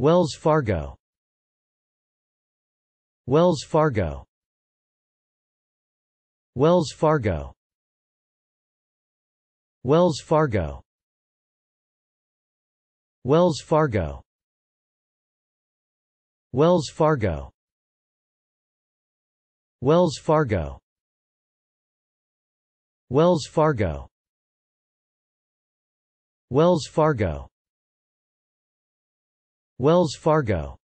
Wells Fargo. Wells Fargo. Wells Fargo. Wells Fargo. Wells Fargo. Wells Fargo. Wells Fargo. Wells Fargo. Wells Fargo. Wells Fargo.